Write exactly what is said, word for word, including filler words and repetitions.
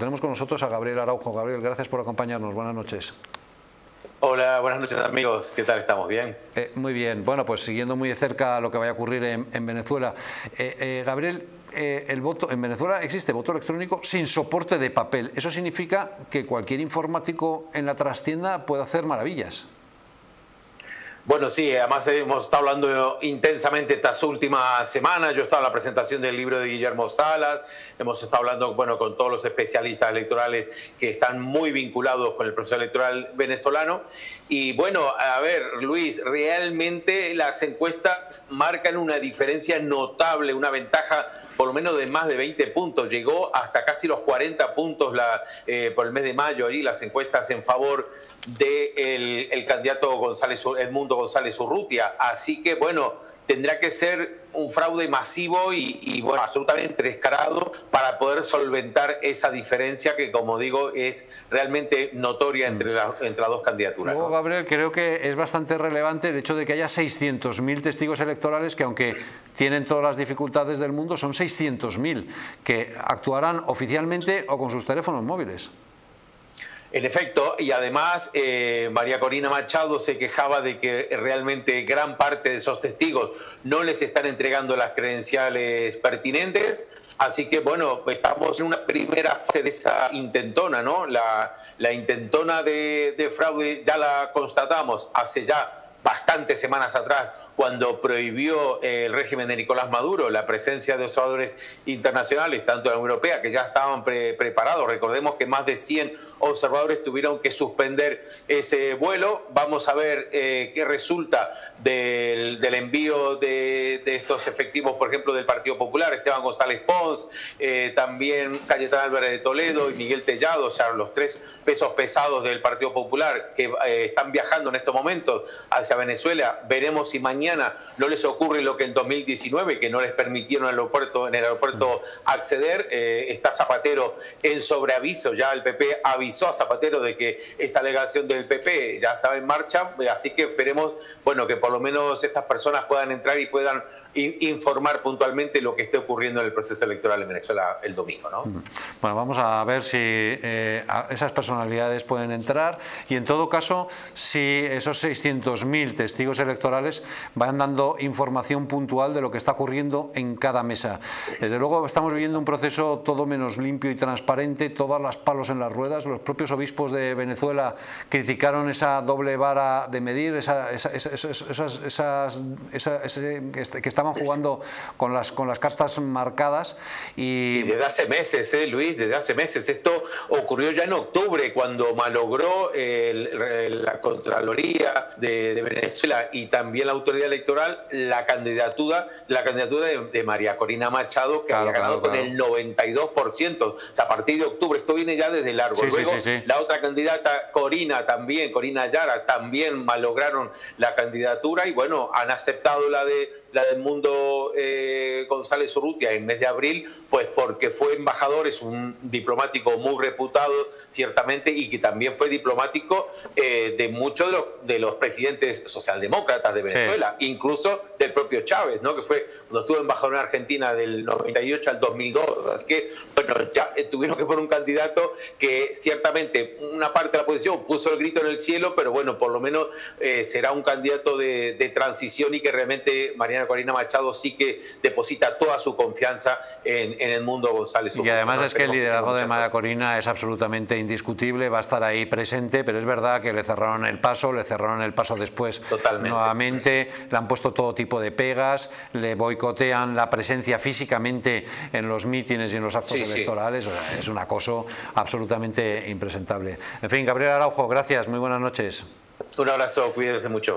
Tenemos con nosotros a Gabriel Araujo. Gabriel, gracias por acompañarnos. Buenas noches. Hola, buenas noches amigos. ¿Qué tal? ¿Estamos bien? Eh, muy bien. Bueno, pues siguiendo muy de cerca lo que vaya a ocurrir en, en Venezuela. Eh, eh, Gabriel, eh, el voto en Venezuela existe voto electrónico sin soporte de papel. Eso significa que cualquier informático en la trastienda puede hacer maravillas. Bueno, sí, además hemos estado hablando intensamente estas últimas semanas. Yo he estado en la presentación del libro de Guillermo Salas, hemos estado hablando bueno, con todos los especialistas electorales que están muy vinculados con el proceso electoral venezolano. Y bueno, a ver, Luis, realmente las encuestas marcan una diferencia notable, una ventaja por lo menos de más de veinte puntos, llegó hasta casi los cuarenta puntos la, eh, por el mes de mayo, ahí las encuestas en favor del de el candidato González, Edmundo González Urrutia, así que bueno, tendrá que ser un fraude masivo y, y bueno, absolutamente descarado para poder solventar esa diferencia que, como digo, es realmente notoria entre, la, entre las dos candidaturas. Luego, ¿no? Gabriel, creo que es bastante relevante el hecho de que haya seiscientos mil testigos electorales que, aunque tienen todas las dificultades del mundo, son seiscientos mil que actuarán oficialmente o con sus teléfonos móviles. En efecto, y además eh, María Corina Machado se quejaba de que realmente gran parte de esos testigos no les están entregando las credenciales pertinentes. Así que, bueno, estamos en una primera fase de esa intentona, ¿no? La, la intentona de, de fraude ya la constatamos hace ya bastantes semanas atrás, cuando prohibió el régimen de Nicolás Maduro la presencia de observadores internacionales, tanto de la Unión Europea, que ya estaban pre preparados. Recordemos que más de cien observadores tuvieron que suspender ese vuelo. Vamos a ver eh, qué resulta del, del envío de, de estos efectivos, por ejemplo, del Partido Popular, Esteban González Pons, eh, también Cayetana Álvarez de Toledo y Miguel Tellado, o sea, los tres pesos pesados del Partido Popular que eh, están viajando en estos momentos hacia Venezuela. Veremos si mañana no les ocurre lo que en dos mil diecinueve, que no les permitieron al aeropuerto, en el aeropuerto acceder. Eh, está Zapatero en sobreaviso, ya el P P avisó a Zapatero de que esta alegación del P P ya estaba en marcha, así que esperemos bueno, que por lo menos estas personas puedan entrar y puedan in informar puntualmente lo que esté ocurriendo en el proceso electoral en Venezuela el domingo, ¿no? Bueno, vamos a ver si eh, esas personalidades pueden entrar y en todo caso si esos seiscientos mil testigos electorales van dando información puntual de lo que está ocurriendo en cada mesa. Desde luego estamos viviendo un proceso todo menos limpio y transparente, todas las palos en las ruedas. Los propios obispos de Venezuela criticaron esa doble vara de medir, esa, esa, esas, esas, esas, esas, ese, que estaban jugando con las, con las cartas marcadas. Y, y desde hace meses, eh, Luis, desde hace meses. Esto ocurrió ya en octubre, cuando malogró eh, la Contraloría de, de Venezuela y también la autoridad electoral la candidatura la candidatura de, de María Corina Machado, que claro, había ganado claro, claro. con el noventa y dos por ciento. O sea, a partir de octubre, esto viene ya desde el árbol. Sí, Luego, sí, sí, sí. la otra candidata, Corina, también, Corina Yara, también malograron la candidatura y bueno, han aceptado la de la del mundo eh, González Urrutia en mes de abril, pues porque fue embajador, es un diplomático muy reputado, ciertamente, y que también fue diplomático eh, de muchos de los, de los presidentes socialdemócratas de Venezuela, sí. incluso del propio Chávez, ¿no? que fue cuando estuvo embajador en Argentina del noventa y ocho al dos mil dos. Así que, bueno, ya tuvieron que poner un candidato que ciertamente una parte de la oposición puso el grito en el cielo, pero bueno, por lo menos eh, será un candidato de, de transición y que realmente Mariano Corina Machado sí que deposita toda su confianza en, en Edmundo González. Y además es que el liderazgo de María Corina es absolutamente indiscutible, va a estar ahí presente, pero es verdad que le cerraron el paso, le cerraron el paso después Totalmente. nuevamente, le han puesto todo tipo de pegas, le boicotean la presencia físicamente en los mítines y en los actos sí, electorales, sí. O sea, es un acoso absolutamente impresentable. En fin, Gabriel Araujo, gracias, muy buenas noches. Un abrazo, cuídense mucho.